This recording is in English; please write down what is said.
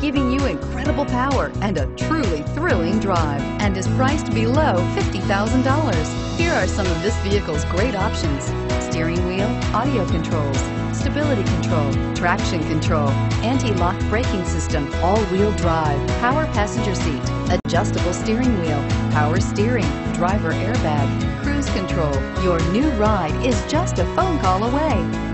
giving you incredible power and a truly thrilling drive, and is priced below $50,000. Here are some of this vehicle's great options: steering wheel audio controls, stability control, traction control, anti-lock braking system, all-wheel drive, power passenger seat, adjustable steering wheel, power steering, driver airbag, cruise control. Your new ride is just a phone call away.